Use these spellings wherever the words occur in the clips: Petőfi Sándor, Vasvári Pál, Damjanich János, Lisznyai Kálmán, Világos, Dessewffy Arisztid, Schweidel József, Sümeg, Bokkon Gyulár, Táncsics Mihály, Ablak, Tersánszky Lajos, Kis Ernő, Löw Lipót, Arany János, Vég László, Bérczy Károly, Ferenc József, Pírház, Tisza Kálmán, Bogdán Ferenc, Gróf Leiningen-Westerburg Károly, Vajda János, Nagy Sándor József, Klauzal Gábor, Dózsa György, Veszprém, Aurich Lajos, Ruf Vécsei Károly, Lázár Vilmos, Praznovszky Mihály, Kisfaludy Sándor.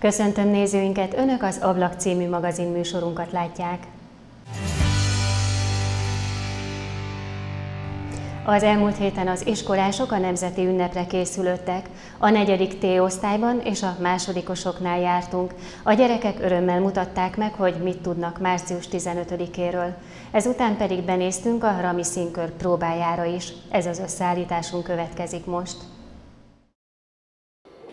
Köszöntöm nézőinket! Önök az Ablak című magazin műsorunkat látják. Az elmúlt héten az iskolások a nemzeti ünnepre készülöttek. A 4. T-osztályban és a másodikosoknál jártunk. A gyerekek örömmel mutatták meg, hogy mit tudnak március 15-éről. Ezután pedig benéztünk a Rámi Színkör próbájára is. Ez az összeállításunk következik most.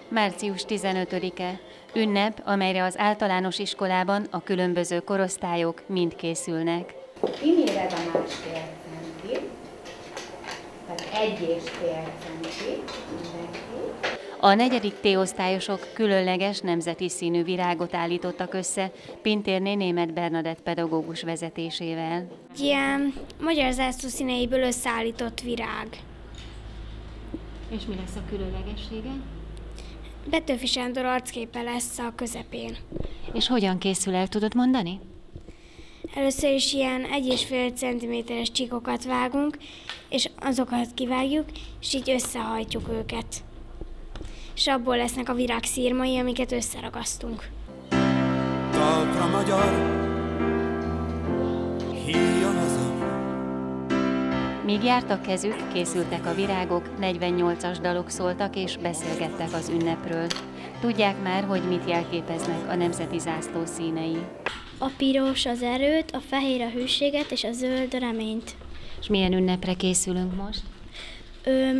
Március 15-e. Ünnep, amelyre az általános iskolában a különböző korosztályok mind készülnek. Kiméred a másfél centit, tehát 1,5 centit. A 4. T-osztályosok különleges nemzeti színű virágot állítottak össze Pintérné Németh Bernadett pedagógus vezetésével. Ilyen magyar zászló színeiből összeállított virág. És mi lesz a különlegessége? Petőfi Sándor arcképe lesz a közepén. És hogyan készül, el tudod mondani? Először is ilyen 1,5 cm-es csíkokat vágunk, és azokat kivágjuk, és így összehajtjuk őket. És abból lesznek a virág szírmai, amiket összeragasztunk. Talpra magyar, híjon haza. Míg jártak kezük, készültek a virágok, 48-as dalok szóltak és beszélgettek az ünnepről. Tudják már, hogy mit jelképeznek a nemzeti zászló színei. A piros az erőt, a fehér a hűséget és a zöld a reményt. És milyen ünnepre készülünk most?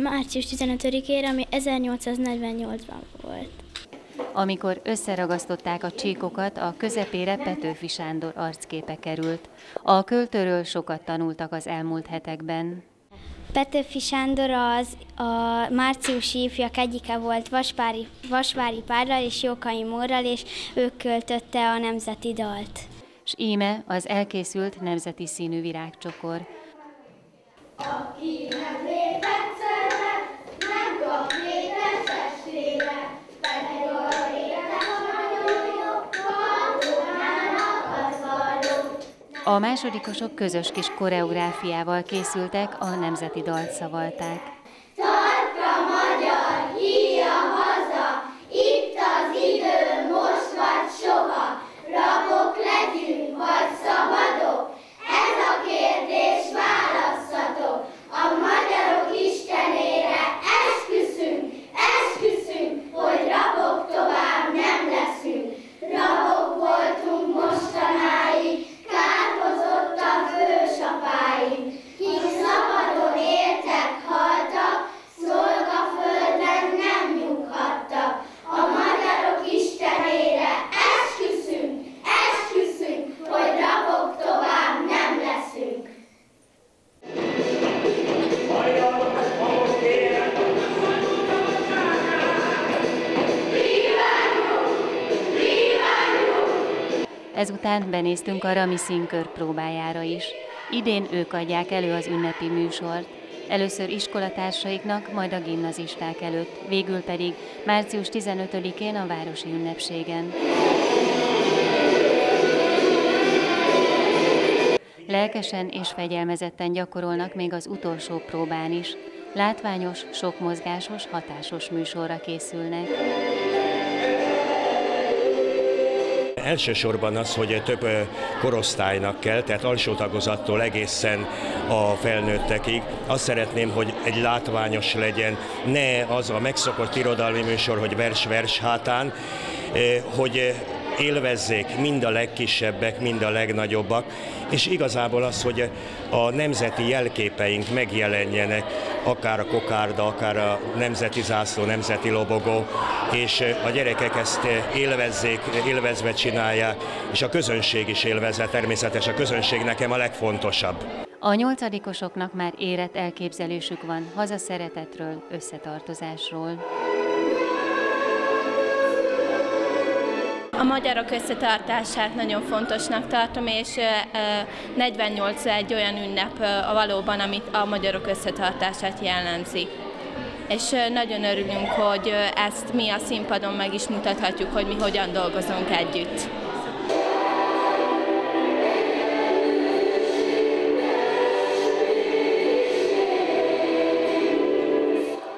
Március 15-ére, ami 1848-ban volt. Amikor összeragasztották a csíkokat, a közepére Petőfi Sándor arcképe került. A költőről sokat tanultak az elmúlt hetekben. Petőfi Sándor az a márciusi ifjak egyike volt Vasvári Pállal és Jókai Mórral, és ők költötte a nemzeti dalt. És íme az elkészült nemzeti színű virágcsokor. Akinek lépett szerve, nem kap lépett testére, pedig a régen nagyon jobb, valónának az való. A másodikosok közös kis koreográfiával készültek, a nemzeti dalt szavalták. Tartra magyar, híja haza, itt az idő, most vagy soha, rabok legyünk, vagy szabadok. Ez a kérdés, választhatok, a magyarok istenére esküszünk, hogy rabok tovább nem leszünk. Rabok voltunk mostanáig, kárhozottak ősapáink, kik szabadon éltek, haltak, szolgaföldön nem nyughattak. A magyarok istenére esküszünk, hogy rabok tovább nem leszünk. Ezután benéztünk a Rámi Színkör próbájára is. Idén ők adják elő az ünnepi műsort. Először iskolatársaiknak, majd a gimnazisták előtt, végül pedig március 15-én a városi ünnepségen. Lelkesen és fegyelmezetten gyakorolnak még az utolsó próbán is. Látványos, sokmozgásos, hatásos műsorra készülnek. Elsősorban az, hogy több korosztálynak kell, tehát alsó tagozattól egészen a felnőttekig. Azt szeretném, hogy egy látványos legyen, ne az a megszokott irodalmi műsor, hogy vers-vers hátán, hogy élvezzék mind a legkisebbek, mind a legnagyobbak, és igazából az, hogy a nemzeti jelképeink megjelenjenek, akár a kokárda, akár a nemzeti zászló, nemzeti lobogó, és a gyerekek ezt élvezve csinálják, és a közönség is élvezve, természetesen a közönség nekem a legfontosabb. A 8-osoknak már érett elképzelésük van hazaszeretetről, összetartozásról. A magyarok összetartását nagyon fontosnak tartom, és 48 egy olyan ünnep valóban, amit a magyarok összetartását jellemzi. És nagyon örülünk, hogy ezt mi a színpadon meg is mutathatjuk, hogy mi hogyan dolgozunk együtt.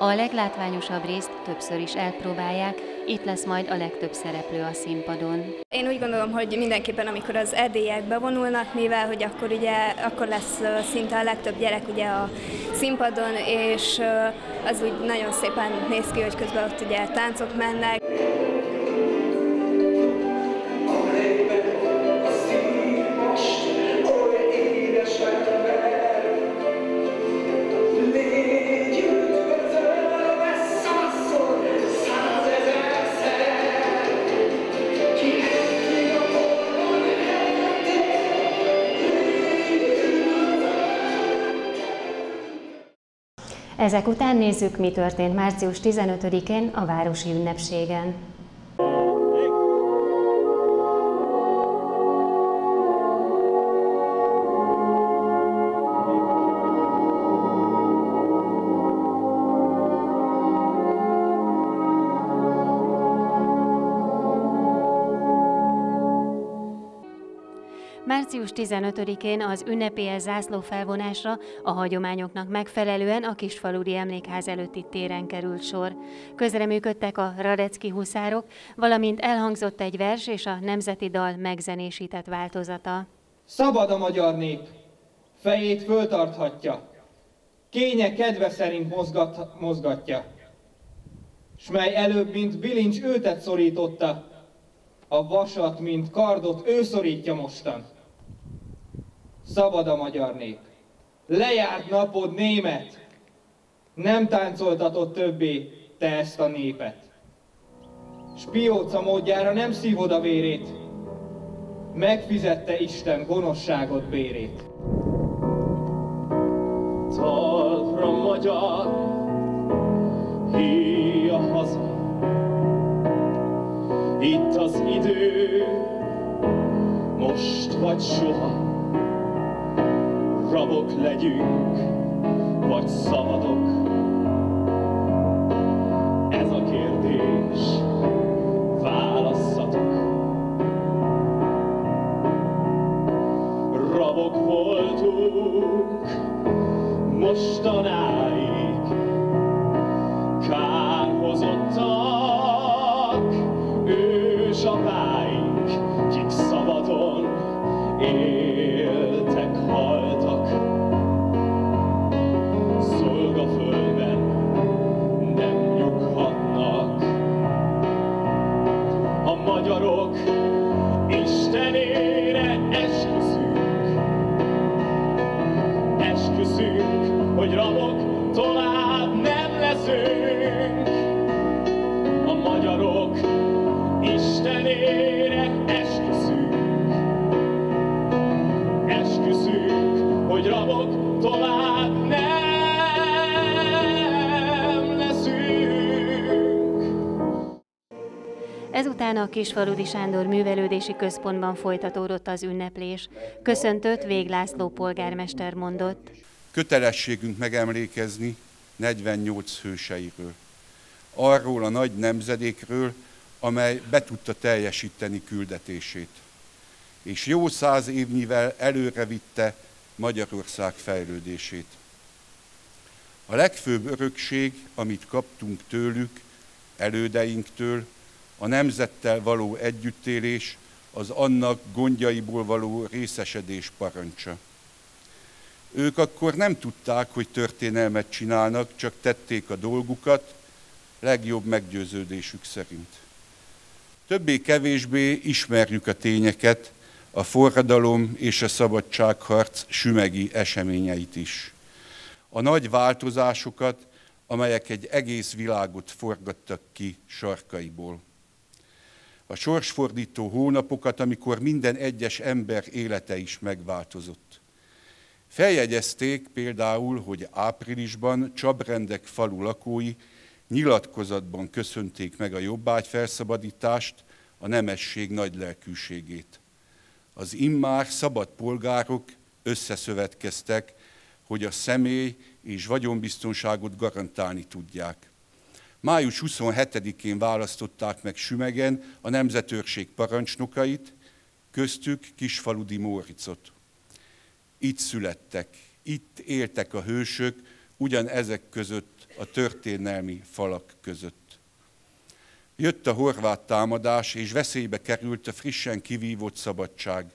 A leglátványosabb részt többször is elpróbálják, Itt lesz majd a legtöbb szereplő a színpadon. Én úgy gondolom, hogy mindenképpen amikor az erdélyiek bevonulnak, mivel hogy akkor, akkor lesz szinte a legtöbb gyerek ugye a színpadon, és az úgy nagyon szépen néz ki, hogy közben ott ugye táncok mennek. Ezek után nézzük, mi történt március 15-én a városi ünnepségen. Március 15-én az ünnepélyes zászlófelvonásra a hagyományoknak megfelelően a Kisfaludy Emlékház előtti téren került sor. Közreműködtek a Radetzky huszárok, valamint elhangzott egy vers és a nemzeti dal megzenésített változata. Szabad a magyar nép, fejét föltarthatja, kénye kedve szerint mozgatja, s mely előbb, mint bilincs őtet szorította, a vasat, mint kardot ő szorítja mostan. Szabad a magyar nép, lejárt napod német, nem táncoltatod többé te ezt a népet. Spióca módjára nem szívod a vérét, megfizette Isten gonoszságod bérét. Talpra magyar, híj a haza, itt az idő, most vagy soha. Rabok legyünk, vagy szabadok? Ez a kérdés, válasszatok. Rabok voltunk, mostanáig kárhozottak, ősapáink, kik szabadon éltek, haltak. Istenére esküszünk, hogy rabok tovább nem leszünk. A magyarok Istenére esküszünk, hogy rabok tovább nem leszünk. Ezután a Kisfaludy Sándor Művelődési Központban folytatódott az ünneplés. Köszöntött Vég László polgármester mondott. Kötelességünk megemlékezni 48 hőseiről. Arról a nagy nemzedékről, amely be tudta teljesíteni küldetését. És jó 100 évnyivel előre vitte Magyarország fejlődését. A legfőbb örökség, amit kaptunk tőlük, elődeinktől, a nemzettel való együttélés, az annak gondjaiból való részesedés parancsa. Ők akkor nem tudták, hogy történelmet csinálnak, csak tették a dolgukat, legjobb meggyőződésük szerint. Többé-kevésbé ismerjük a tényeket, a forradalom és a szabadságharc sümegi eseményeit is. A nagy változásokat, amelyek egy egész világot forgattak ki sarkaiból. A sorsfordító hónapokat, amikor minden egyes ember élete is megváltozott. Feljegyezték például, hogy áprilisban Csabrendek falu lakói nyilatkozatban köszönték meg a jobbágy felszabadítást, a nemesség nagy lelkűségét. Az immár szabad polgárok összeszövetkeztek, hogy a személy és vagyonbiztonságot garantálni tudják. Május 27-én választották meg Sümegen a nemzetőrség parancsnokait, köztük Kisfaludy Móricot. Itt születtek, itt éltek a hősök, ugyanezek között, a történelmi falak között. Jött a horvát támadás, és veszélybe került a frissen kivívott szabadság.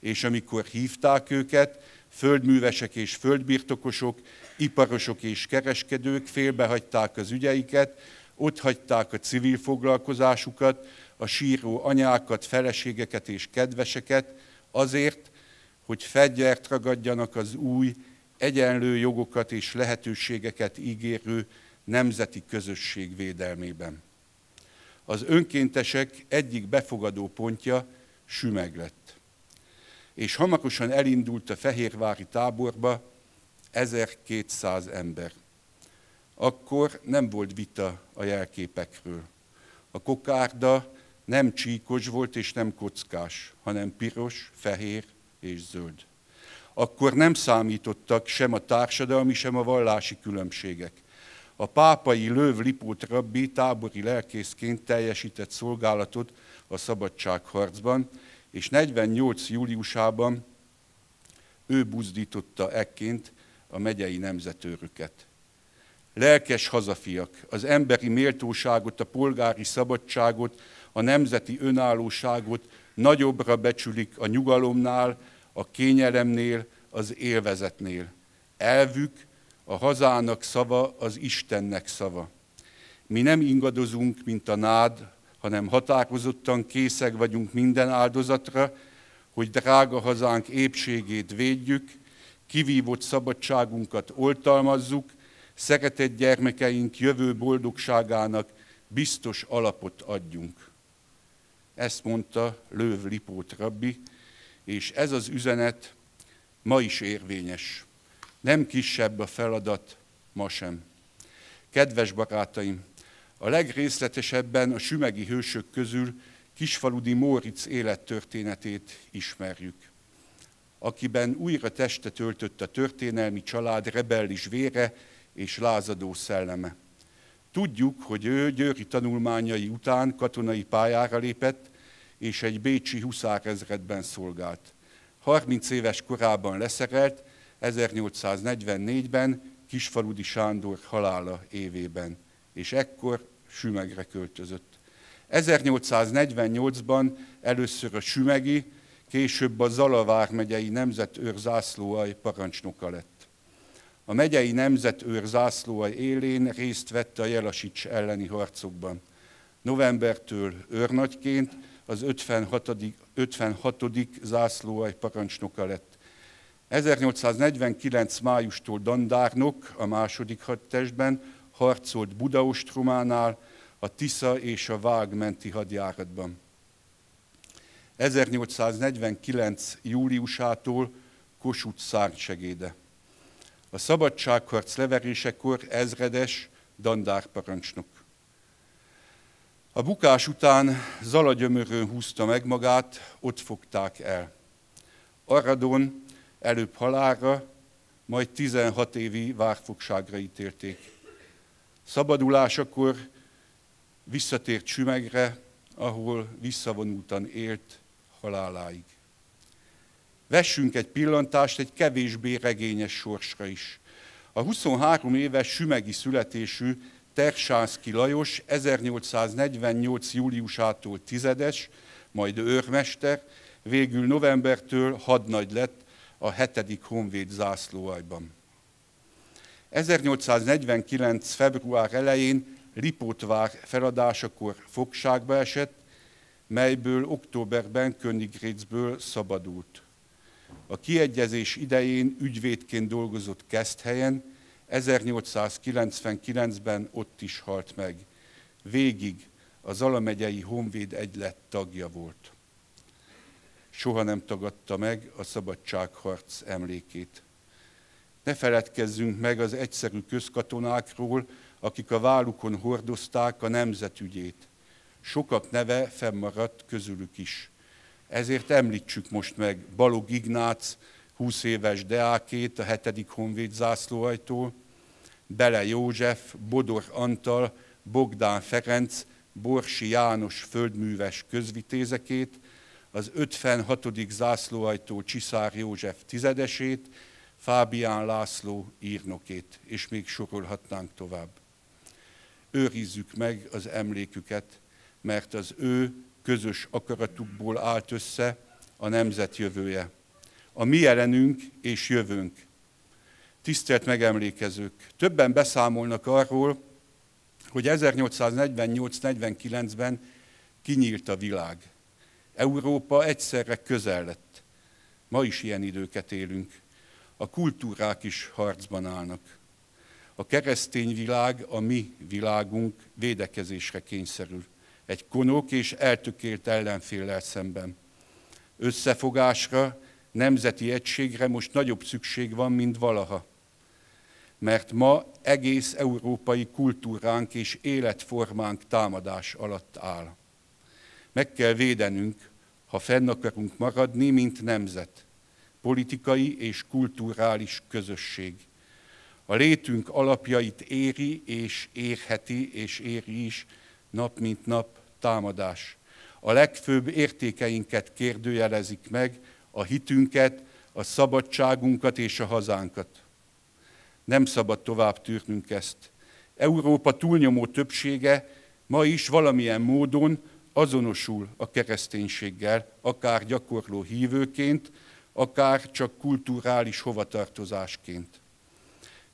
És amikor hívták őket, földművesek és földbirtokosok, iparosok és kereskedők félbehagyták az ügyeiket, ott hagyták a civil foglalkozásukat, a síró anyákat, feleségeket és kedveseket azért, hogy fegyvert ragadjanak az új, egyenlő jogokat és lehetőségeket ígérő nemzeti közösség védelmében. Az önkéntesek egyik befogadó pontja Sümeg lett. És hamarosan elindult a fehérvári táborba 1200 ember. Akkor nem volt vita a jelképekről. A kokárda nem csíkos volt és nem kockás, hanem piros, fehér és zöld. Akkor nem számítottak sem a társadalmi, sem a vallási különbségek. A pápai Löw Lipót rabbi tábori lelkészként teljesített szolgálatot a szabadságharcban, és 48. júliusában ő buzdította ekként a megyei nemzetőröket. Lelkes hazafiak, az emberi méltóságot, a polgári szabadságot, a nemzeti önállóságot nagyobbra becsülik a nyugalomnál, a kényelemnél, az élvezetnél. Elvük, a hazának szava, az Istennek szava. Mi nem ingadozunk, mint a nád, hanem határozottan készek vagyunk minden áldozatra, hogy drága hazánk épségét védjük, kivívott szabadságunkat oltalmazzuk, szeretett gyermekeink jövő boldogságának biztos alapot adjunk. Ezt mondta Löw Lipót rabbi, és ez az üzenet ma is érvényes. Nem kisebb a feladat, ma sem. Kedves barátaim, a legrészletesebben a sümegi hősök közül Kisfaludy Móric élettörténetét ismerjük, akiben újra testet öltött a történelmi család rebellis vére és lázadó szelleme. Tudjuk, hogy ő győri tanulmányai után katonai pályára lépett, és egy bécsi huszárezredben szolgált. 30 éves korában leszerelt, 1844-ben Kisfaludy Sándor halála évében, és ekkor Sümegre költözött. 1848-ban először a sümegi, később a Zalavár-megyei nemzetőr zászlóalj parancsnoka lett. A megyei nemzetőr zászlóalj élén részt vett a Jelasics elleni harcokban. Novembertől őrnagyként az 56. zászlóalj parancsnoka lett. 1849. májustól dandárnok a második hadtestben, harcolt Budaostrománál, a Tisza és a Vág menti hadjáratban. 1849. júliusától Kossuth szárnysegéde. A szabadságharc leverésekor ezredes, dandárparancsnok. A bukás után Zalagyömörön húzta meg magát, ott fogták el. Aradon előbb halálra, majd 16 évi várfogságra ítélték. Szabadulásakor visszatért Sümegre, ahol visszavonultan élt haláláig. Vessünk egy pillantást egy kevésbé regényes sorsra is. A 23 éves sümegi születésű Tersánszky Lajos 1848. júliusától tizedes, majd őrmester, végül novembertől hadnagy lett a 7. honvéd zászlóaljban. 1849. február elején Lipótvár feladásakor fogságba esett, melyből októberben Königgrätzből szabadult. A kiegyezés idején ügyvédként dolgozott Keszthelyen, 1899-ben ott is halt meg. Végig a Zalamegyei Honvéd Egylet tagja volt. Soha nem tagadta meg a szabadságharc emlékét. Ne feledkezzünk meg az egyszerű közkatonákról, akik a vállukon hordozták a nemzetügyét. Sokak neve fennmaradt közülük is. Ezért említsük most meg Balog Ignác, 20 éves deákét a 7. honvéd zászlóaljtól, Bele József, Bodor Antal, Bogdán Ferenc, Borsi János földműves közvitézekét, az 56. zászlóaljtól Csiszár József tizedesét, Fábián László írnokét, és még sorolhatnánk tovább. Őrizzük meg az emléküket, mert az ő közös akaratukból állt össze a nemzet jövője. A mi jelenünk és jövőnk. Tisztelt megemlékezők! Többen beszámolnak arról, hogy 1848-49-ben kinyílt a világ. Európa egyszerre közel lett. Ma is ilyen időket élünk. A kultúrák is harcban állnak. A keresztény világ, a mi világunk védekezésre kényszerül. Egy konok és eltökélt ellenféllel szemben. Összefogásra, nemzeti egységre most nagyobb szükség van, mint valaha. Mert ma egész európai kultúránk és életformánk támadás alatt áll. Meg kell védenünk, ha fenn akarunk maradni, mint nemzet, politikai és kulturális közösség. A létünk alapjait éri és érheti és éri is nap mint nap támadás. A legfőbb értékeinket kérdőjelezik meg, a hitünket, a szabadságunkat és a hazánkat. Nem szabad tovább tűrnünk ezt. Európa túlnyomó többsége ma is valamilyen módon azonosul a kereszténységgel, akár gyakorló hívőként, akár csak kulturális hovatartozásként.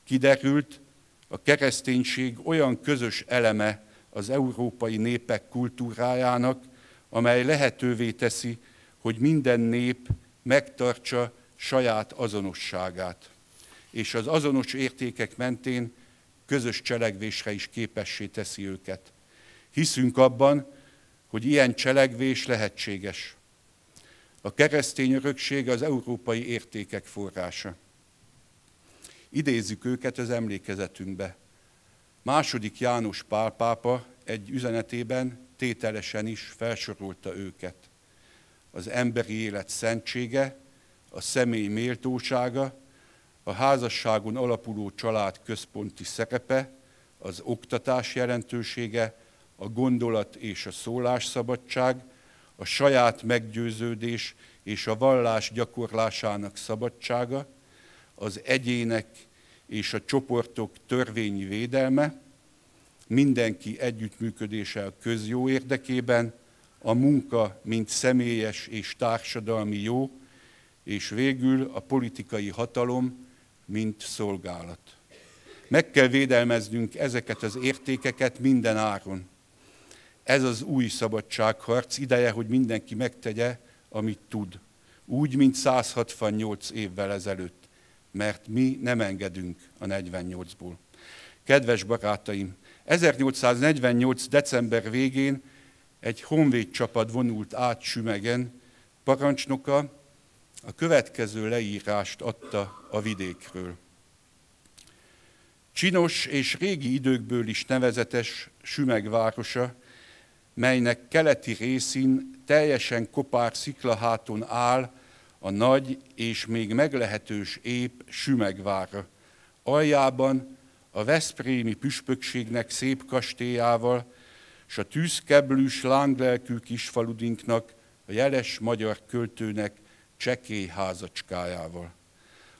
Kiderült, a kereszténység olyan közös eleme az európai népek kultúrájának, amely lehetővé teszi, hogy minden nép megtartsa saját azonosságát, és az azonos értékek mentén közös cselekvésre is képessé teszi őket. Hiszünk abban, hogy ilyen cselekvés lehetséges. A keresztény örökség az európai értékek forrása. Idézzük őket az emlékezetünkbe. II. János Pál pápa egy üzenetében tételesen is felsorolta őket. Az emberi élet szentsége, a személy méltósága, a házasságon alapuló család központi szerepe, az oktatás jelentősége, a gondolat és a szólásszabadság, a saját meggyőződés és a vallás gyakorlásának szabadsága, az egyének és a csoportok törvényi védelme, mindenki együttműködése a közjó érdekében, a munka, mint személyes és társadalmi jó, és végül a politikai hatalom, mint szolgálat. Meg kell védelmeznünk ezeket az értékeket minden áron. Ez az új szabadságharc ideje, hogy mindenki megtegye, amit tud. Úgy, mint 168 évvel ezelőtt, mert mi nem engedünk a 48-ból. Kedves barátaim, 1848. december végén egy honvéd csapat vonult át Sümegen, parancsnoka a következő leírást adta a vidékről. Csinos és régi időkből is nevezetes Sümeg városa, melynek keleti részén teljesen kopár sziklaháton áll a nagy és még meglehetős ép Sümegvára. Aljában a veszprémi püspökségnek szép kastélyával és a tűzkeblűs lánglelkű Kisfaludynknak, a jeles magyar költőnek csekély házacskájával.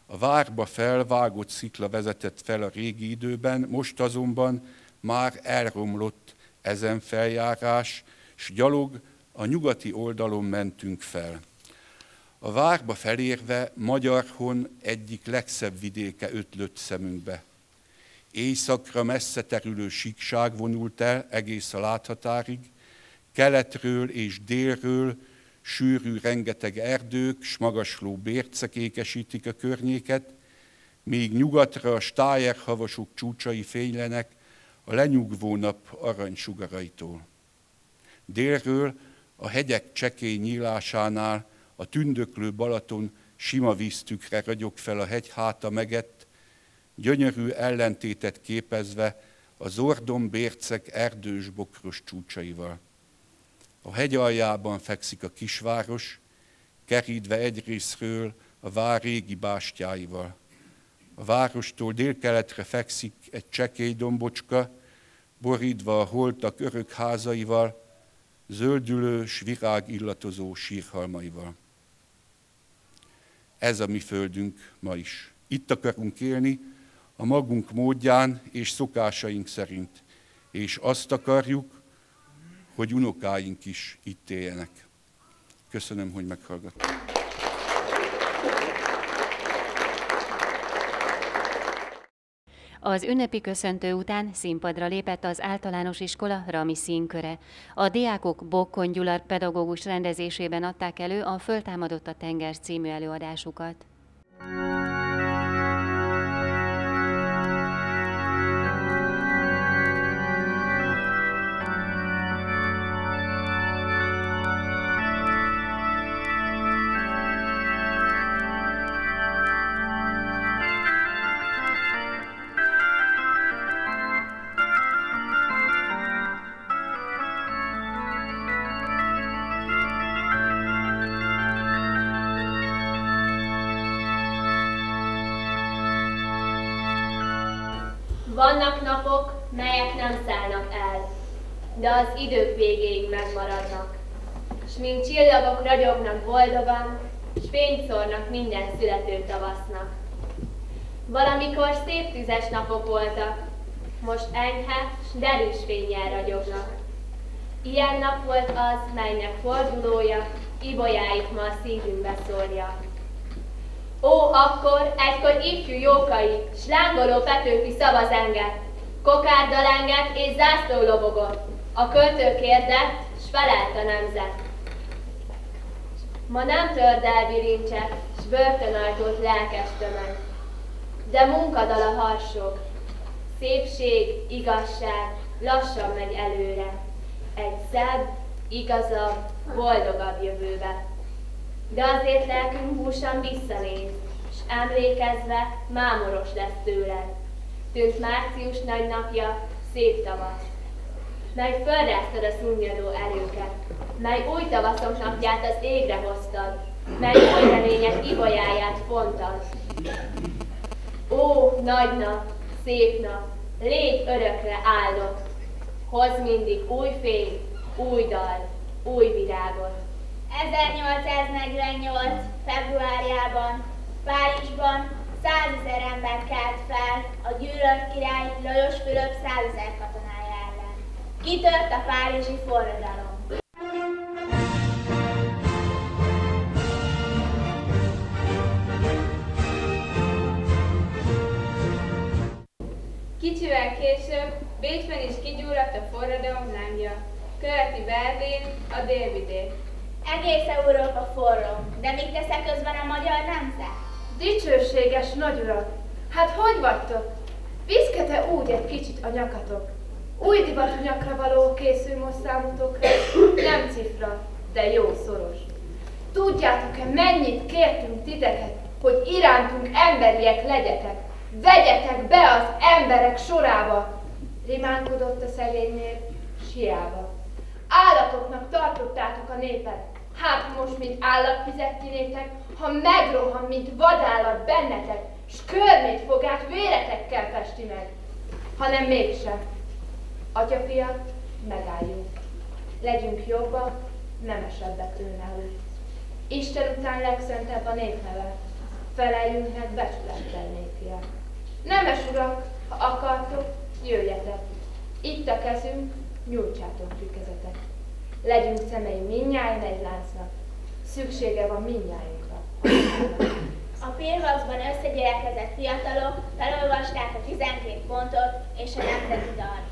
A várba felvágott szikla vezetett fel a régi időben, most azonban már elromlott ezen feljárás, s gyalog a nyugati oldalon mentünk fel. A várba felérve Magyarhon egyik legszebb vidéke ötlött szemünkbe. Északra messze terülő síkság vonult el egész a láthatárig, keletről és délről sűrű rengeteg erdők s magasló bércek ékesítik a környéket, míg nyugatra a stájerhavasok csúcsai fénylenek a lenyugvó nap aranysugaraitól. Délről a hegyek csekély nyílásánál a tündöklő Balaton sima víztükre ragyog fel a hegy háta megett, gyönyörű ellentétet képezve az ordon bércek erdős bokros csúcsaival. A hegy aljában fekszik a kisváros, kerítve egyrészről a vár régi bástyáival. A várostól délkeletre fekszik egy csekély dombocska, borítva a holtak örök házaival, zöldülő s virágillatozó sírhalmaival. Ez a mi földünk ma is. Itt akarunk élni a magunk módján és szokásaink szerint, és azt akarjuk, hogy unokáink is itt éljenek. Köszönöm, hogy meghallgattak. Az ünnepi köszöntő után színpadra lépett az általános iskola Rámi Színköre. A diákok Bokkon Gyulár pedagógus rendezésében adták elő a Föltámadott a tenger című előadásukat. Vannak napok, melyek nem szállnak el, de az idők végéig megmaradnak. S mint csillagok ragyognak boldogan, s fényt szórnak minden születő tavasznak. Valamikor szép tüzes napok voltak, most enyhe, s derűs fénnyel ragyognak. Ilyen nap volt az, melynek fordulója, ibolyáit ma a szívünkbe szórja. Ó, akkor egykor ifjú Jókai, s lángoló Petőfi szava zengett, kokárda lengett és zászló lobogott, a költő kérdett, s felelt a nemzet. Ma nem törd el bilincset, s börtönajtót lelkes tömeg, de munkadal a harsog, szépség, igazság lassan megy előre, egy szebb, igazabb, boldogabb jövőbe. De azért lelkünk húsan visszanéz, s emlékezve mámoros lesz tőled. Tűnt március nagy napja, szép tavasz, mely fölráztad a szunnyadó erőket, mely új tavaszok napját az égre hoztad, mely új remények ibolyáját fontad. Ó, nagy nap, szép nap, légy örökre áldott, hozz mindig új fény, új dal, új virágot. 1848. februárjában Párizsban 100 000 ember kelt fel a gyűlölt király Lajos Fülöp 100 000 katonája ellen. Kitört a párizsi forradalom. Kicsivel később Bécsben is kigyúradt a forradalom lángja. Követi Berlin, a délvidék. Egész Európa forró, de mit teszek közben a magyar nemzet? Dicsőséges nagyurak! Hát hogy vagytok? Viszkete úgy egy kicsit a nyakatok. Új divatú nyakra való készül most számotokra, nem cifra, de jó szoros. Tudjátok-e, mennyit kértünk titeket, hogy irántunk emberiek legyetek? Vegyetek be az emberek sorába! Rimánkodott a szegénynél, siába. Állatoknak tartottátok a népet, hát most, mint állatfizet kinétek, ha megrohan, mint vadállat bennetek, s körmét fogát véretekkel festi meg. Hanem mégsem. Atyafiak, megálljunk. Legyünk jobbak, nemesebbek önálló. Isten után legszentebb a népneve, feleljünk meg becsülettel népiak. Nemes urak, ha akartok, jöjjetek. Itt a kezünk, nyújtsátok tükezetet. Legyünk szemei mindnyáján egy láncnak. Szüksége van mindnyájunkra. A Pírházban összegyülekezett fiatalok felolvasták a 12 pontot és a nemzeti dalt.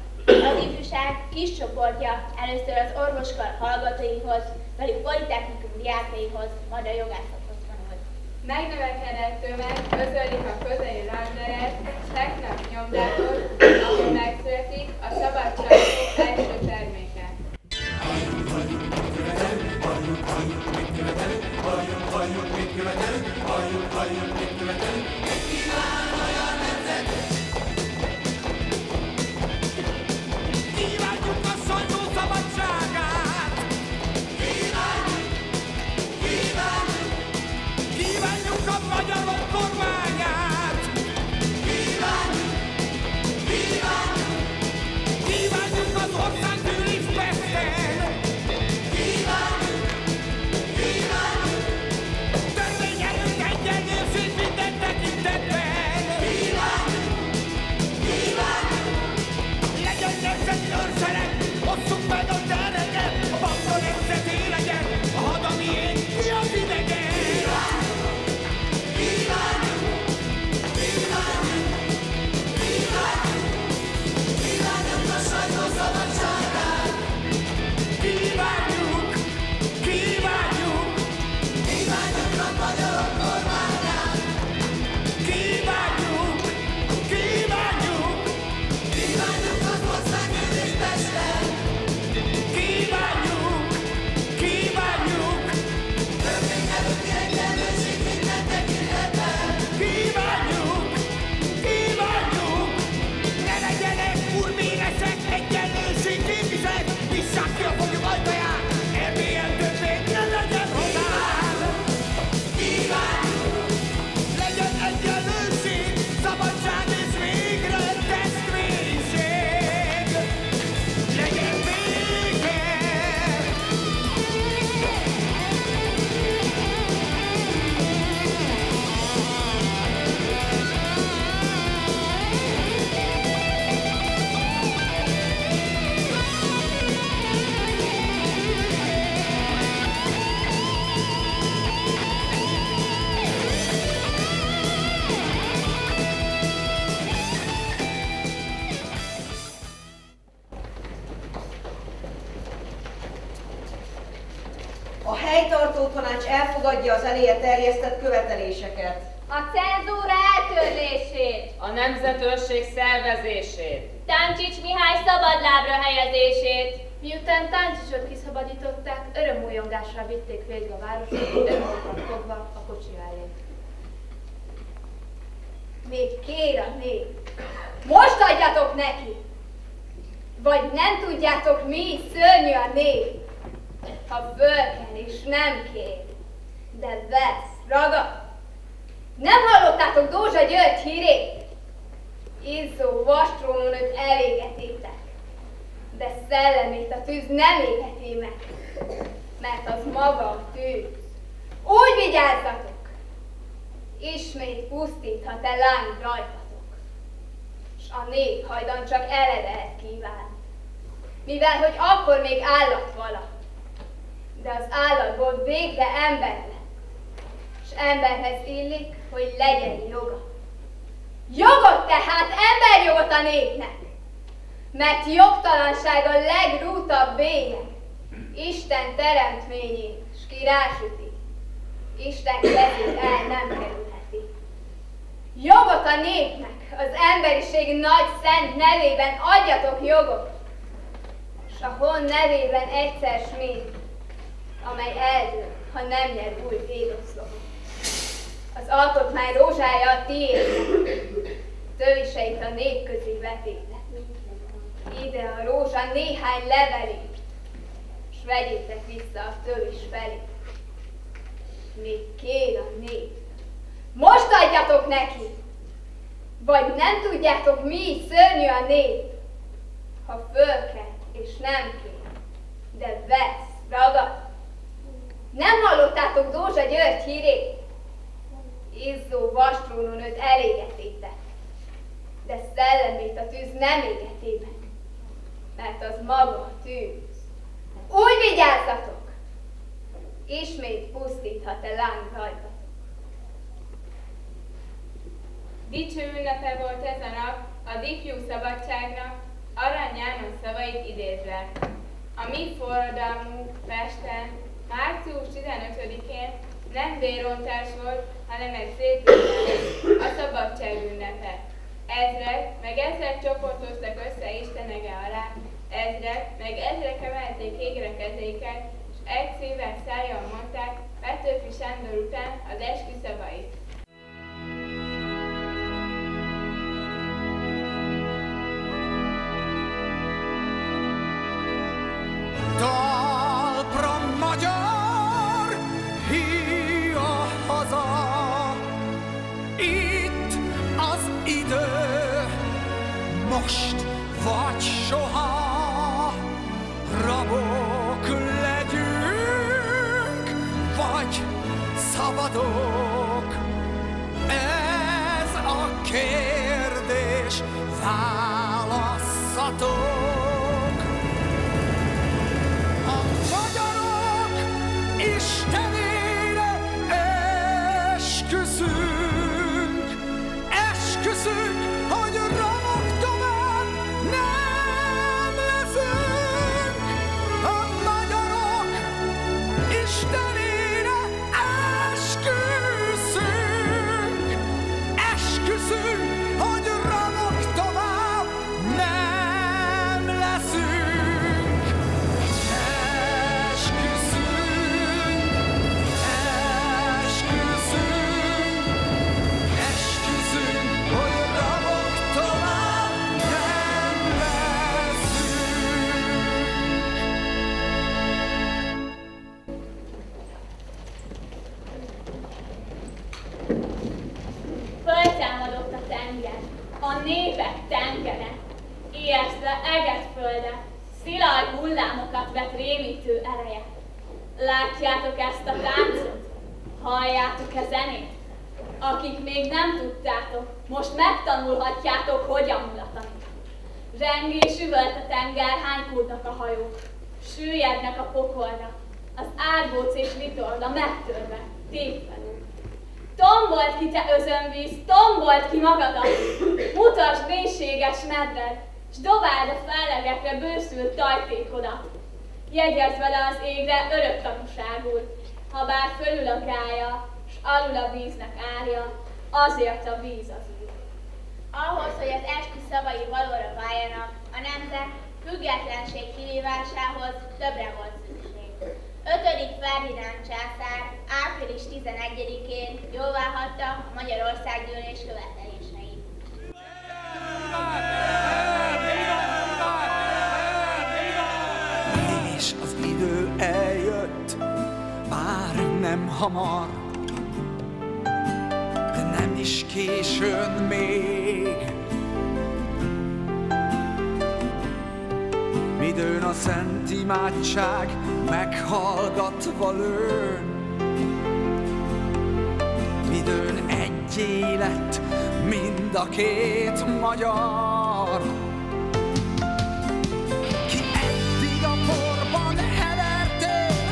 Az ifjúság kis csoportja először az orvoskar hallgatóihoz, velük politechnikum diákaihoz, majd a jogászathoz vonult. Megnövekedett tömeg közölik a közeli lánderet, tegnap nyomdákot, ahol megszületik a szabadságok első terméke. Kívánjuk! A helytartó tanács elfogadja az eléje terjesztett követeléseket. A cenzúra eltörlését. A nemzetőrség szervezését. Táncsics Mihály szabadlábra helyezését. Miután Táncsicsot kiszabadították, örömújongással vitték végig a városot, önmagukat fogva a kocsi elé. Még kér a nép. Most adjatok neki! Vagy nem tudjátok, mi szörnyű a nép. Ha bölken is nem kér, de vesz, ragad. Nem hallottátok Dózsa György hírét? Izzó vastrónőt elégetitek, de szellemét a tűz nem égeti meg, mert az maga a tűz. Úgy vigyázzatok, ismét pusztíthat el láng rajtatok, s a nép hajdan csak eledet kíván, mivel hogy akkor még állat vala, de az állatból végre ember lett, s emberhez illik, hogy legyen joga. Jogot tehát, emberjogot a népnek, mert jogtalanság a legrútabb bélye. Isten teremtményét, s ki rásüti, Isten kezét el nem kerülheti. Jogot a népnek, az emberiség nagy szent nevében adjatok jogot, s a hon nevében egyszer s mind, amely eldől, ha nem nyer új védoszlopot. Az alkotmány rózsája a tiédnek, töviseit a nép közé vetétek. Ide a rózsa néhány levelét, s vegyétek vissza a tövis felé. Még kér a nép. Most adjatok neki! Vagy nem tudjátok, mi szörnyű a nép. Ha fölkel és nem kér, de vesz, ragad. Nem hallottátok Dózsa György hírét? Izzó vastrónőt elégetétek, de szellemét a tűz nem égeti meg, mert az maga a tűz. Úgy vigyázzatok! Ismét pusztíthat-e láng rajtatok. Dicső ünnepe volt ez a nap a Ifjú Szabadságnak, Arany János szavait idézve. A mi forradalmunk Pesten március 15-én nem vérontás volt, hanem egy szép ünnep, a szabadság ünnepe. Ezrek, meg ezrek csoportoztak össze Isten ege alá, ezrek, meg ezrek emelték égre kezéket, s egy szívvel szájjal mondták Petőfi Sándor után az eskü szavait. Talpra magyar, hí a haza, itt az idő. Most vagy soha, rabok legyünk, vagy szabadok. Ez a kérdés, válasszatok. A magyarok Istenére esküszünk, esküszünk, hogy látjátok ezt a táncot? Halljátok-e zenét? Akik még nem tudtátok, most megtanulhatjátok, hogyan mulatani. Rengés üvölt a tenger, hánykódnak a hajók, süllyednek a pokolra, az árbóc és vitorla megtörve, tépvelünk. Tombold ki te özönvíz, tombold ki magadat, mutasd mélységes medved, s dobáld a fellegekre bőszült tajtékodat. Jegyez vele az égre örök tanúságul, ha bár fölül a gája, s alul a víznek árja, azért a víz az úr. Ahhoz, hogy az esti szavai valóra váljanak, a nemzet függetlenség kivívásához többre volt szükség. 5. Ferdinánd császár április 11-én jóváhagyta a Magyarországgyűlés követeléseit. És az idő eljött, bár nem hamar, de nem is későn még. Midőn a szent imádság meghallgatva lőn, midőn egy élet mind a két magyar. Ki eddig a porban hevertél,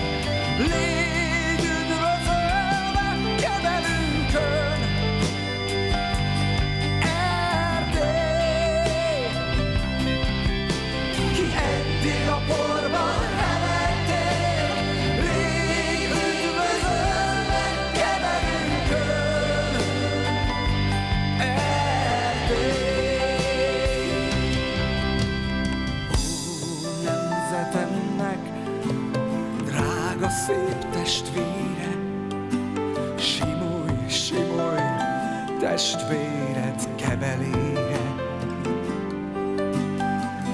légy üdvözölve kebelünkön, Erdély. Ki eddig a porban hevertél, légy üdvözölve kebelünkön, Erdély. Ó, nemzetemnek drága szép testvére, simulj, simulj testvéred kebelére,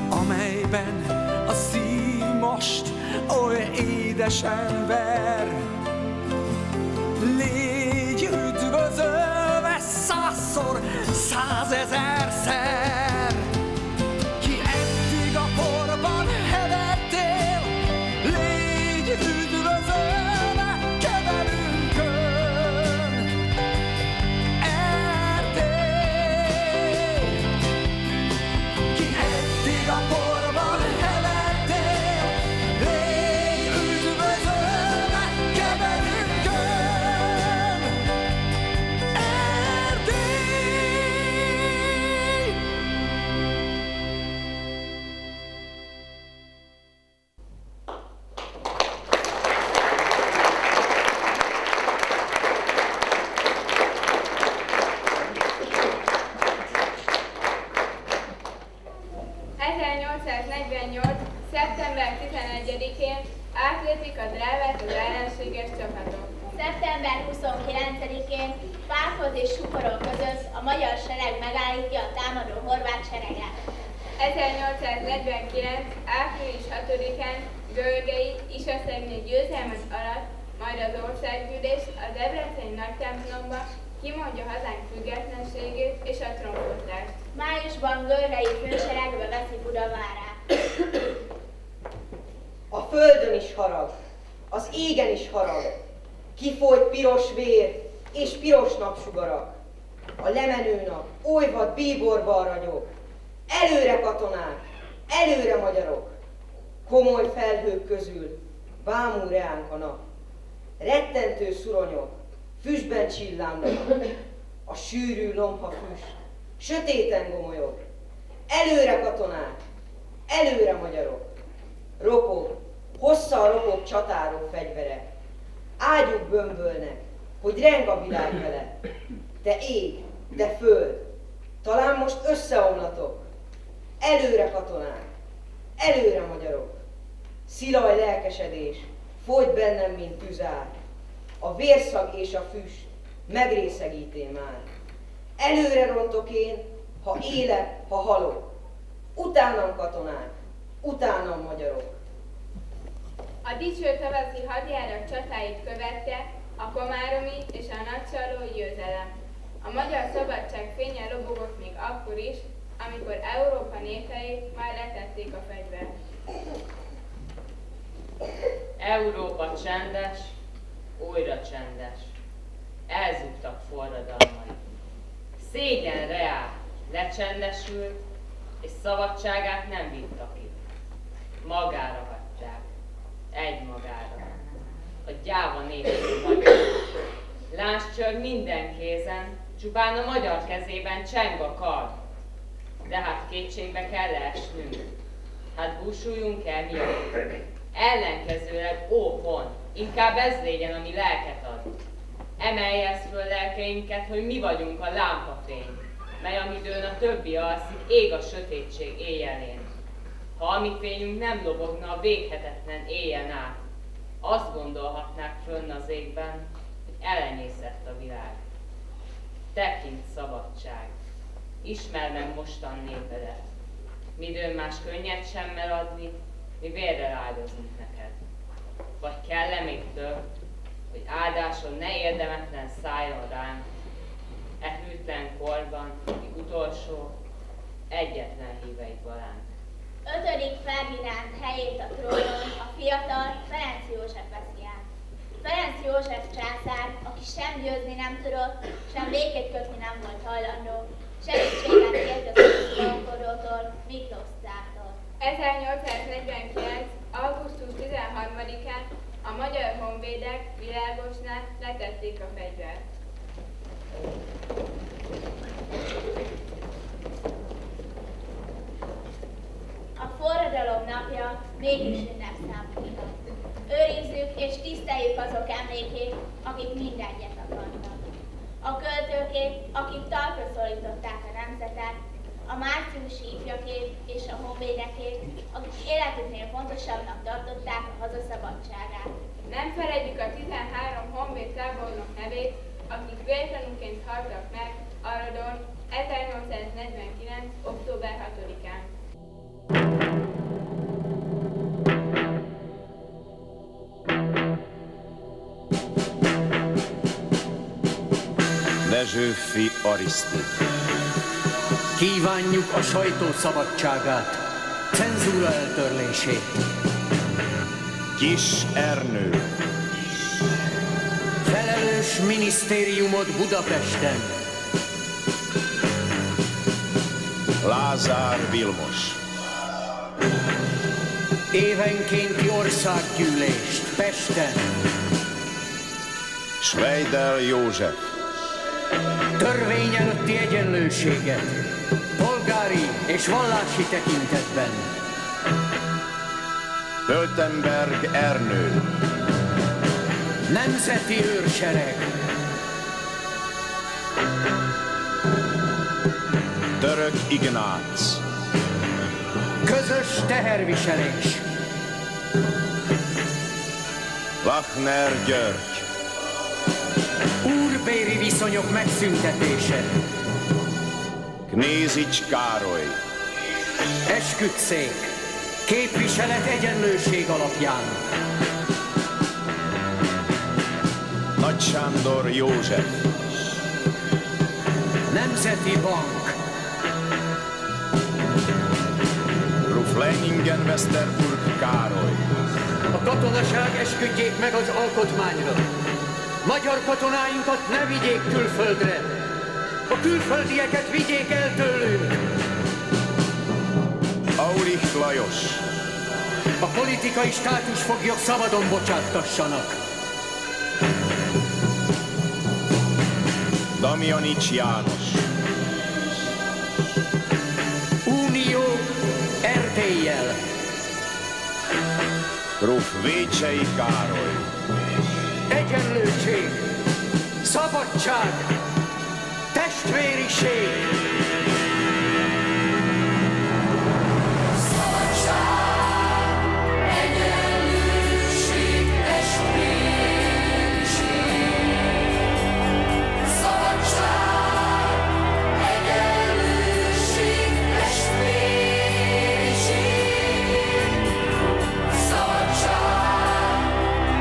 amelyben a szív most oly édesen ver. Légy üdvözölve százszor, százezerszer. Ki eddig a porban hevertél, légy üdvözölve kebelünkön, Erdély. Ki eddig a porban hevertél, légy üdvözölve kebelünkön, Erdély. Szeptember 29-én Páfoz és Sukoró között a magyar sereg megállítja a támadó horvát sereget. 1849. április 6-án Görgei Isaszegné győzelmes alatt, majd az országgyűlés a debreceni nagytemplomba kimondja hazánk függetlenségét és a tromboltást. Májusban Görgei főseregbe veszi Budavárát. A földön is harag, az égen is harag, kifolyt piros vér és piros napsugarak. A lemenő nap olyvad bíborban ragyog. Előre katonák, előre magyarok! Komoly felhők közül bámul reánk a nap. Rettentő szuronyok, füstben csillámlanak. A sűrű lomha füst, sötéten gomolyog. Előre katonák, előre magyarok! Ropog, hosszan ropog csatárok fegyvere. Ágyuk bömbölnek, hogy reng a világ vele. De ég, de föld, talán most összeomlatok. Előre katonák, előre magyarok! Szilaj lelkesedés folyt bennem, mint tüzár. A vérszag és a füst megrészegíté már. Előre rontok én, ha élek, ha halok. Utánam katonák, utánam magyarok! A dicső tavaszi hadjárat csatáit követte a komáromi és a nagycsalói győzelem. A magyar szabadság fénye lobogott még akkor is, amikor Európa népei már letették a fegyvert. Európa csendes, újra csendes. Elzúgtak forradalmai. Szégyen reál, lecsendesült, és szabadságát nem vittak ki. Magára hagyták. Egymagára. A gyáva népét magyar. Láncsörg minden kézen, csupán a magyar kezében cseng a kard. De hát kétségbe kell leesnünk. Hát búsuljunk el miatt. ellenkezőleg ó pont, inkább ez legyen, ami lelket ad. Emeljesz föl lelkeinket, hogy mi vagyunk a lámpafény, mely amidőn a többi alszik, ég a sötétség éjjelén. Ha a mi fényünk nem lobogna a véghetetlen éjjel át, azt gondolhatnák fönn az égben, hogy elenyészett a világ. Tekint szabadság, ismerd meg mostan népedet, midőn más könnyet sem mer adni, mi vérrel áldozunk neked. Vagy kell-e még több, hogy áldáson ne érdemetlen szálljon ránk, e hűtlen korban, mi utolsó, egyetlen híveid valánk. 5. Ferdinánd helyét a trónon a fiatal Ferenc József veszi át. Ferenc József császár, aki sem győzni nem tudott, sem békét kötni nem volt hajlandó, segítséget kért az uralkodótól, Mikszáth cártól. 1849. augusztus 13-án a magyar honvédek Világosnál letették a fegyvert. A forradalom napja mégis ünnep számunkra. Őrizzük és tiszteljük azok emlékét, akik mindennyet akartak. A költőkét, akik talpra szorították a nemzetet, a márciusi ifjakét és a honvédekét, akik életüknél fontosabbnak tartották a haza szabadságát. Nem felejtjük a 13 honvéd tábornok nevét, akik véletlenünként haltak meg Aradon 1849. október 6-án. Dessewffy Arisztid. Kívánjuk a sajtó szabadságát, cenzúra eltörlését. Kis Ernő. Felelős minisztériumot Budapesten. Lázár Vilmos. Évenkénti országgyűlést Pesten. Schweidel József. Törvény előtti egyenlőséget polgári és vallási tekintetben. Poeltenberg Ernő. Nemzeti őrsereg. Török Ignác. Közös teherviselés. Vachner György. Úrbéri viszonyok megszüntetése. Knézics Károly. Esküdtszék. Képviselet egyenlőség alapján. Nagy Sándor József. Nemzeti Bank. Gróf Leiningen-Westerburg Károly. A katonaság esküdjék meg az alkotmányra. Magyar katonáinkat ne vigyék külföldre. A külföldieket vigyék el tőlünk. Aurich Lajos. A politikai státusfoglyok szabadon bocsáttassanak. Damjanich János. Unió Erdéllyel. Ruf Vécsei Károly. Egyenlőség, szabadság, testvériség. Szabadság, egyenlőség, testvériség. Szabadság, egyenlőség, testvériség. Szabadság. Egyenlőség, testvériség.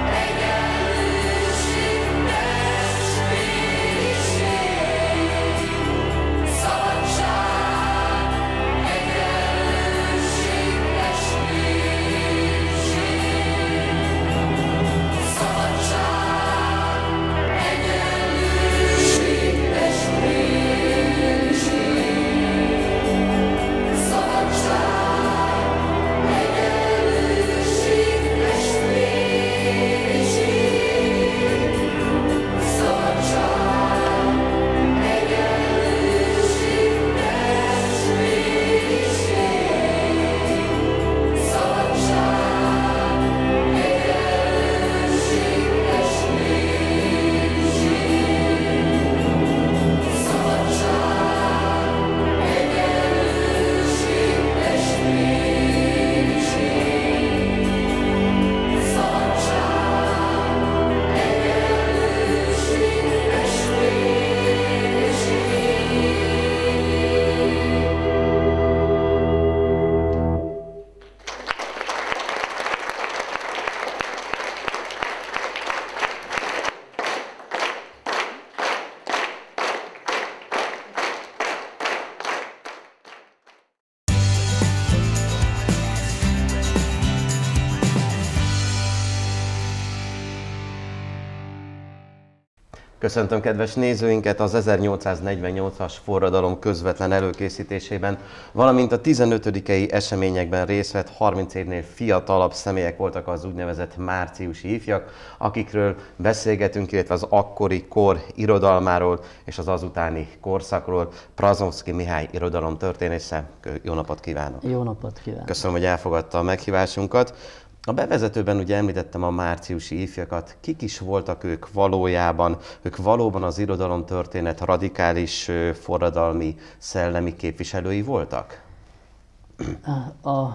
Köszöntöm kedves nézőinket az 1848-as forradalom közvetlen előkészítésében, valamint a 15-i eseményekben részt vett 30 évnél fiatalabb személyek voltak az úgynevezett márciusi ifjak, akikről beszélgetünk, illetve az akkori kor irodalmáról és az azutáni korszakról. Praznovszky Mihály irodalomtörténésszel, jó napot kívánok! Jó napot kívánok! Köszönöm, hogy elfogadta a meghívásunkat. A bevezetőben ugye említettem a márciusi ifjakat. Kik is voltak ők valójában? Ők valóban az irodalomtörténet radikális forradalmi szellemi képviselői voltak?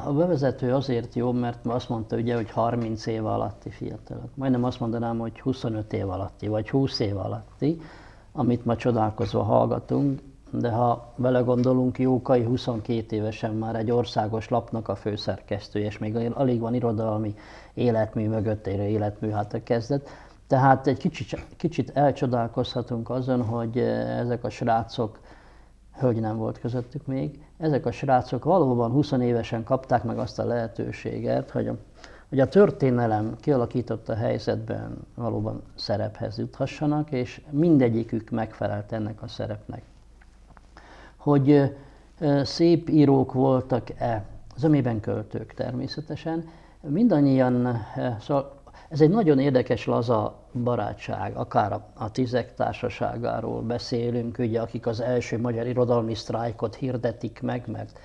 A bevezető azért jó, mert azt mondta ugye, hogy 30 év alatti fiatalok. Majdnem azt mondanám, hogy 25 év alatti, vagy 20 év alatti, amit ma csodálkozva hallgatunk, de ha vele gondolunk, Jókai 22 évesen már egy országos lapnak a főszerkesztője, és még alig van irodalmi életmű mögöttére, életmű hátra kezdett. Tehát egy kicsit elcsodálkozhatunk azon, hogy ezek a srácok, hölgy nem volt közöttük még, ezek a srácok valóban 20 évesen kapták meg azt a lehetőséget, hogy a történelem kialakította helyzetben valóban szerephez juthassanak, és mindegyikük megfelelt ennek a szerepnek. Hogy szép írók voltak-e, zömében költők természetesen, mindannyian, szóval ez egy nagyon érdekes laza barátság, akár a Tízek társaságáról beszélünk, ugye, akik az első magyar irodalmi sztrájkot hirdetik meg, mert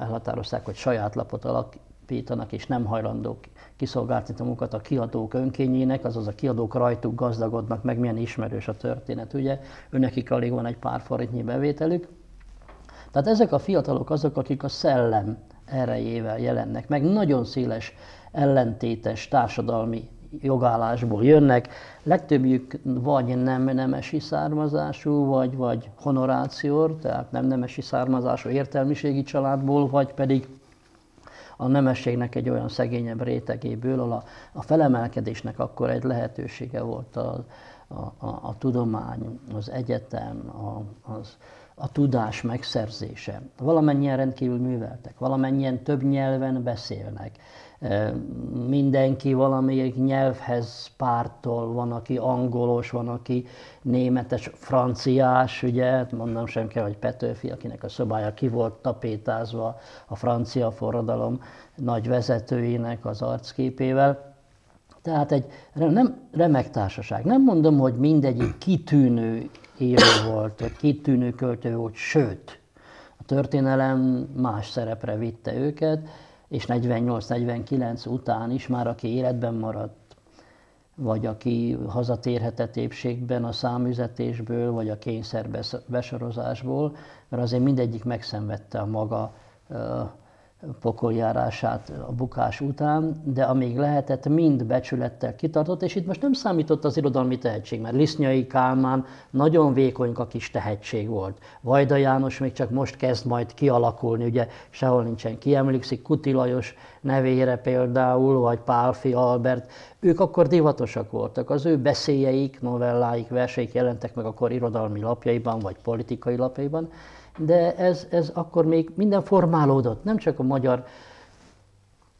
elhatározták, hogy saját lapot alapítanak, és nem hajlandók kiszolgáltatni magukat a kiadók önkényének, azaz a kiadók rajtuk gazdagodnak, meg milyen ismerős a történet, ugye, őnekik alig van egy pár forintnyi bevételük. Tehát ezek a fiatalok azok, akik a szellem erejével jelennek meg, nagyon széles, ellentétes társadalmi jogállásból jönnek, legtöbbjük vagy nem nemesi származású, vagy honorácior, tehát nem nemesi származású értelmiségi családból, vagy pedig a nemességnek egy olyan szegényebb rétegéből, ahol a felemelkedésnek akkor egy lehetősége volt a tudomány, az egyetem, a tudás megszerzése. Valamennyien rendkívül műveltek, valamennyien több nyelven beszélnek. Mindenki valamelyik nyelvhez pártol, van, aki angolos, van, aki németes, franciás, ugye, mondom sem kell, hogy Petőfi, akinek a szobája ki volt tapétázva a francia forradalom nagy vezetőinek az arcképével. Tehát egy remek társaság. Nem mondom, hogy mindegyik kitűnő író volt, vagy kitűnő költő volt, sőt, a történelem más szerepre vitte őket, és 48-49 után is már aki életben maradt, vagy aki hazatérhetett épségben a számüzetésből, vagy a kényszerbesorozásból, mert azért mindegyik megszenvedte a maga pokoljárását a bukás után, de amíg lehetett, mind becsülettel kitartott, és itt most nem számított az irodalmi tehetség, mert Lisznyai Kálmán nagyon vékonyka kis tehetség volt. Vajda János még csak most kezd majd kialakulni, ugye sehol nincsen kiemlékszik, Kuti Lajos nevére például, vagy Pálffy Albert, ők akkor divatosak voltak, az ő beszéjeik, novelláik, verseik jelentek meg akkor irodalmi lapjaiban, vagy politikai lapjaiban, de ez akkor még minden formálódott, nem csak a magyar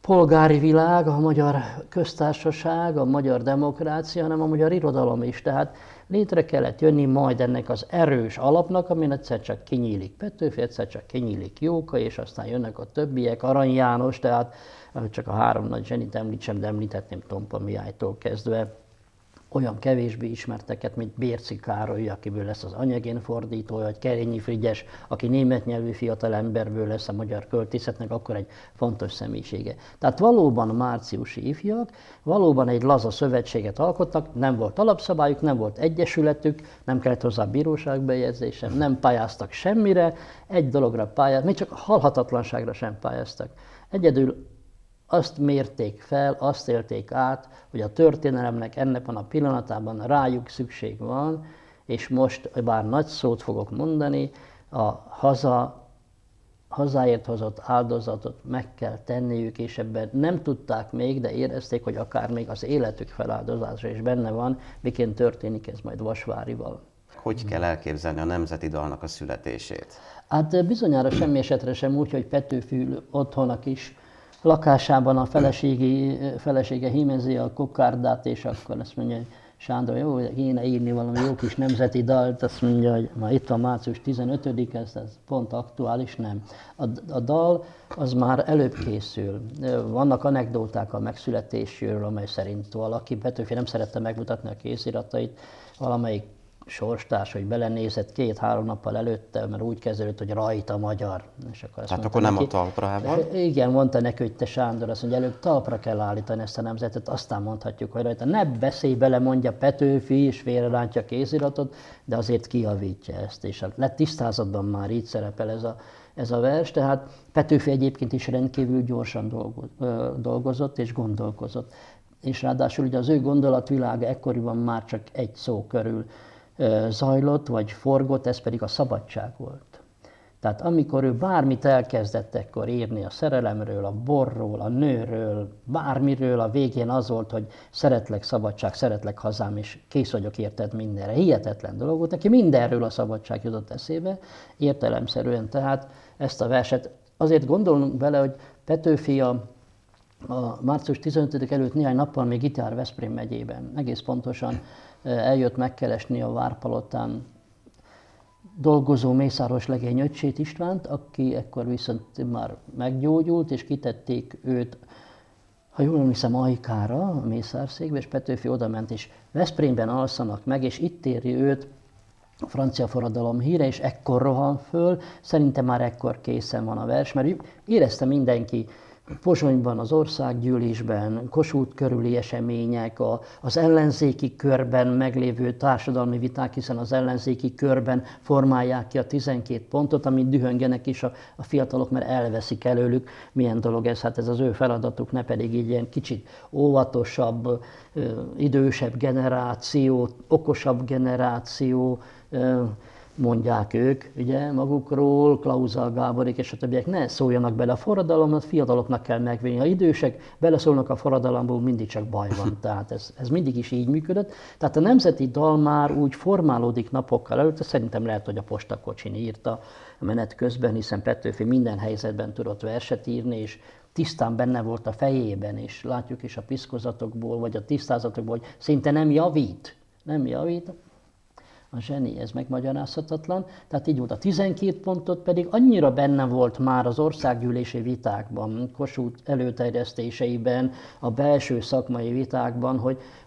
polgári világ, a magyar köztársaság, a magyar demokrácia, hanem a magyar irodalom is. Tehát létre kellett jönni majd ennek az erős alapnak, amin egyszer csak kinyílik Petőfi, egyszer csak kinyílik Jókai, és aztán jönnek a többiek, Arany János, tehát csak a három nagy zsenit említsem, de említetném Tompa Mihálytól kezdve olyan kevésbé ismerteket, mint Bérczy Károly, akiből lesz az Anyegén fordítója, vagy Kerényi Frigyes, aki német nyelvű fiatalemberből lesz a magyar költészetnek, akkor egy fontos személyisége. Tehát valóban márciusi ifjak, valóban egy laza szövetséget alkottak, nem volt alapszabályuk, nem volt egyesületük, nem kellett hozzá bíróságbejegyzése, nem pályáztak semmire, egy dologra pályáztak, még csak halhatatlanságra sem pályáztak. Egyedül azt mérték fel, azt élték át, hogy a történelemnek ennek a pillanatában rájuk szükség van, és most, bár nagy szót fogok mondani, a hazáért hozott áldozatot meg kell tenniük, és ebben nem tudták még, de érezték, hogy akár még az életük feláldozása is benne van, miként történik ez majd Vasvárival. Hogy kell elképzelni a nemzeti dalnak a születését? Hát bizonyára semmi esetre sem úgy, hogy Petőfi otthon a kis lakásában a felesége hímezi a kokárdát, és akkor azt mondja, hogy Sándor, jó, kéne írni valami jó kis nemzeti dalt, azt mondja, hogy már itt van március 15-e, ez pont aktuális, nem. A dal az már előbb készül. Vannak anekdóták a megszületésről, amely szerint valaki, Petőfi nem szerette megmutatni a kéziratait, valamelyik sorstárs, hogy belenézett 2-3 nappal előtte, mert úgy kezdődött, hogy rajta magyar. És akkor hát akkor nem neki, a talprában? Igen, mondta neki, hogy te Sándor, azt mondja, előbb talpra kell állítani ezt a nemzetet, aztán mondhatjuk, hogy rajta. Ne beszélj bele, mondja Petőfi, és félrerántja a kéziratot, de azért kijavítja ezt. És lett tisztázatban már így szerepel ez a vers, tehát Petőfi egyébként is rendkívül gyorsan dolgozott és gondolkozott. És ráadásul ugye az ő gondolatvilága ekkoriban már csak egy szó körül zajlott, vagy forgott, ez pedig a szabadság volt. Tehát amikor ő bármit elkezdett ekkor írni a szerelemről, a borról, a nőről, bármiről, a végén az volt, hogy szeretlek szabadság, szeretlek hazám, és kész vagyok érted mindenre. Hihetetlen dolog volt, neki mindenről a szabadság jutott eszébe, értelemszerűen tehát ezt a verset. Azért gondolunk bele, hogy Petőfi a március 15 előtt néhány nappal még itt jár Veszprém megyében, egész pontosan eljött megkeresni a Várpalotán dolgozó mészáros legény öccsét, Istvánt, aki ekkor viszont már meggyógyult, és kitették őt, ha jól emlékszem, Ajkára, a mészárszékbe, és Petőfi odament, és Veszprémben alszanak meg, és itt éri őt a francia forradalom híre, és ekkor rohan föl, szerintem már ekkor készen van a vers, mert érezte mindenki, Pozsonyban, az országgyűlésben, Kossuth körüli események, az ellenzéki körben meglévő társadalmi viták, hiszen az ellenzéki körben formálják ki a 12 pontot, amit dühöngenek is a fiatalok, mert elveszik előlük. Milyen dolog ez? Hát ez az ő feladatuk, ne pedig így ilyen kicsit óvatosabb, idősebb generáció, okosabb generáció, mondják ők, ugye, magukról, Klauzal Gáborék és a többiek, ne szóljanak bele a forradalomnak, fiataloknak kell megvédeni. Ha idősek beleszólnak a forradalomból, mindig csak baj van. Tehát ez mindig is így működött. Tehát a nemzeti dal már úgy formálódik napokkal előtt, szerintem lehet, hogy a postakocsin írta a menet közben, hiszen Petőfi minden helyzetben tudott verset írni, és tisztán benne volt a fejében, és látjuk is a piszkozatokból, vagy a tisztázatokból, hogy szinte nem javít. A zseni, ez megmagyarázhatatlan. Tehát így volt a 12 pontot, pedig annyira benne volt már az országgyűlési vitákban, Kossuth előterjesztéseiben, a belső szakmai vitákban,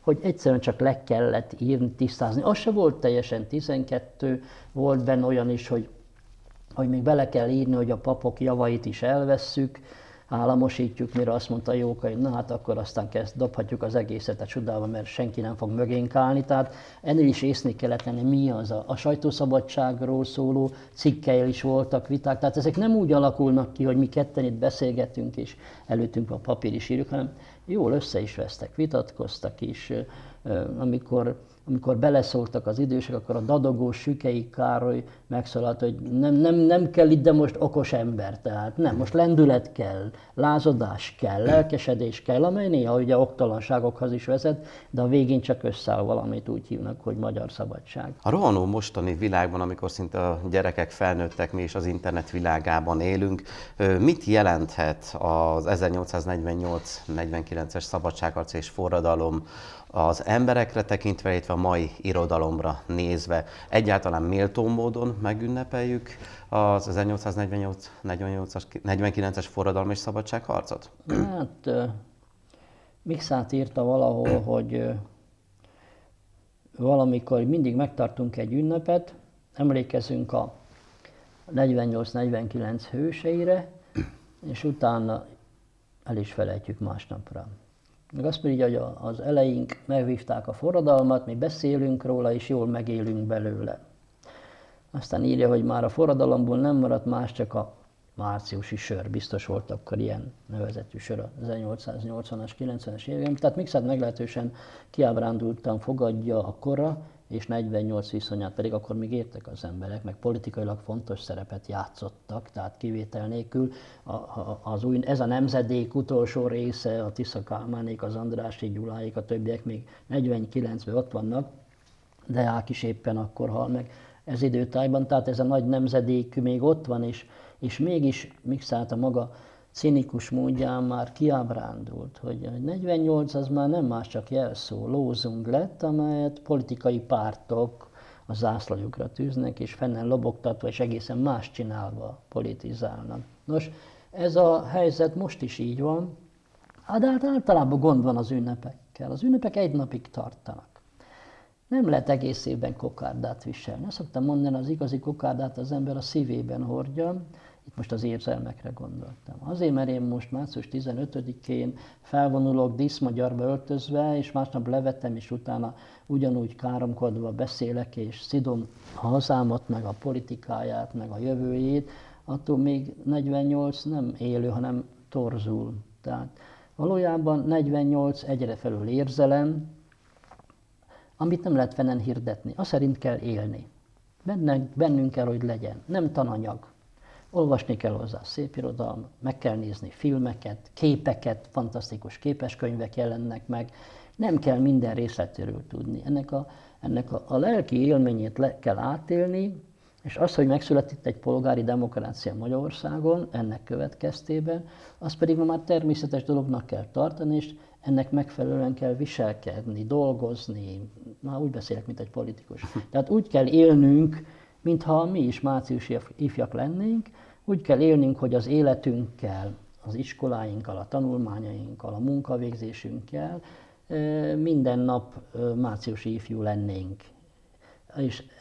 hogy egyszerűen csak le kellett írni, tisztázni. Az se volt teljesen 12, volt benne olyan is, hogy még bele kell írni, hogy a papok javait is elvesszük, államosítjuk, mire azt mondta Jókai, na hát akkor aztán dobhatjuk az egészet a csodába, mert senki nem fog mögénk állni. Tehát ennél is észnék kellett lenni, mi az a sajtószabadságról szóló cikkei is voltak viták. Tehát ezek nem úgy alakulnak ki, hogy mi ketten itt beszélgetünk, és előttünk a papír is írjuk, hanem jól össze is vesztek, vitatkoztak is. Amikor beleszóltak az idősek, akkor a dadogó Sükei Károly megszólalt, hogy nem kell itt, de most okos ember, tehát nem, most lendület kell, lázadás kell, lelkesedés kell, amely néha ugye oktalanságokhoz is vezet, de a végén csak összeáll valamit, úgy hívnak, hogy magyar szabadság. A rohanó mostani világban, amikor szinte a gyerekek felnőttek, mi is az internet világában élünk, mit jelenthet az 1848-49-es szabadságharc és forradalom az emberekre tekintve, illetve a mai irodalomra nézve? Egyáltalán méltó módon megünnepeljük az 1848-49-es forradalom és szabadságharcot? Hát Mikszáth írta valahol, hogy valamikor mindig megtartunk egy ünnepet, emlékezünk a 48-49 hőseire, és utána el is felejtjük másnapra. Meg azt mondja, hogy az eleink megvívták a forradalmat, mi beszélünk róla, és jól megélünk belőle. Aztán írja, hogy már a forradalomból nem maradt más, csak a márciusi sör. Biztos volt akkor ilyen nevezetű sör a 1880-as, 90-es években. Tehát Mikszáth meglehetősen kiábrándultan fogadja a kora és 48 viszonyát, pedig akkor még értek az emberek, meg politikailag fontos szerepet játszottak, tehát kivétel nélkül ez a nemzedék utolsó része, a Tisza Kálmánék, az Andrássy Gyuláék, a többiek még 49-ben ott vannak, Deák is éppen akkor hal meg ez időtájban, tehát ez a nagy nemzedék még ott van, és mégis Mikszáth a maga cinikus módján már kiábrándult, hogy 48 az már nem más csak jelszó, lózung lett, amelyet politikai pártok a zászlajukra tűznek, és fennen lobogtatva, és egészen más csinálva politizálnak. Nos, ez a helyzet most is így van, de általában gond van az ünnepekkel. Az ünnepek egy napig tartanak. Nem lehet egész évben kokárdát viselni. Azt szoktam mondani, az igazi kokárdát az ember a szívében hordja, itt most az érzelmekre gondoltam. Azért, mert én most március 15-én felvonulok díszmagyarba öltözve, és másnap levetem, és utána ugyanúgy káromkodva beszélek, és szidom a hazámat, meg a politikáját, meg a jövőjét, attól még 48 nem élő, hanem torzul. Tehát valójában 48 egyrefelől érzelem, amit nem lehet fenen hirdetni. Azt szerint kell élni. Bennünk kell, hogy legyen. Nem tananyag. Olvasni kell hozzá szép irodalmat, meg kell nézni filmeket, képeket, fantasztikus képeskönyvek jelennek meg. Nem kell minden részletéről tudni. Ennek a lelki élményét le kell átélni, és az, hogy megszületett egy polgári demokrácia Magyarországon, ennek következtében, azt pedig ma már természetes dolognak kell tartani, és ennek megfelelően kell viselkedni, dolgozni. Már úgy beszélek, mint egy politikus. Tehát úgy kell élnünk, mintha mi is márciusi ifjak lennénk, úgy kell élnünk, hogy az életünkkel, az iskoláinkkal, a tanulmányainkkal, a munkavégzésünkkel minden nap márciusi ifjú lennénk.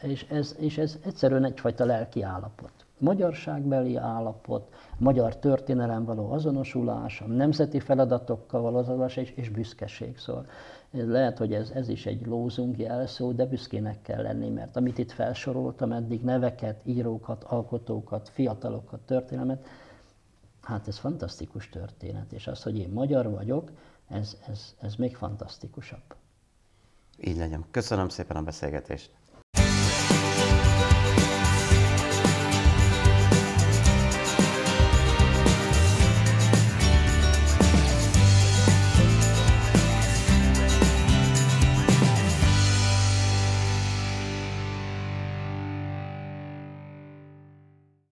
És ez egyszerűen egyfajta lelki állapot. Magyarságbeli állapot, magyar történelem való azonosulás, a nemzeti feladatokkal való azonosulás és büszkeség. Szóval lehet, hogy ez is egy lózung jelszó, de büszkének kell lenni, mert amit itt felsoroltam eddig, neveket, írókat, alkotókat, fiatalokat, történelmet, hát ez fantasztikus történet, és az, hogy én magyar vagyok, ez még fantasztikusabb. Így legyen. Köszönöm szépen a beszélgetést.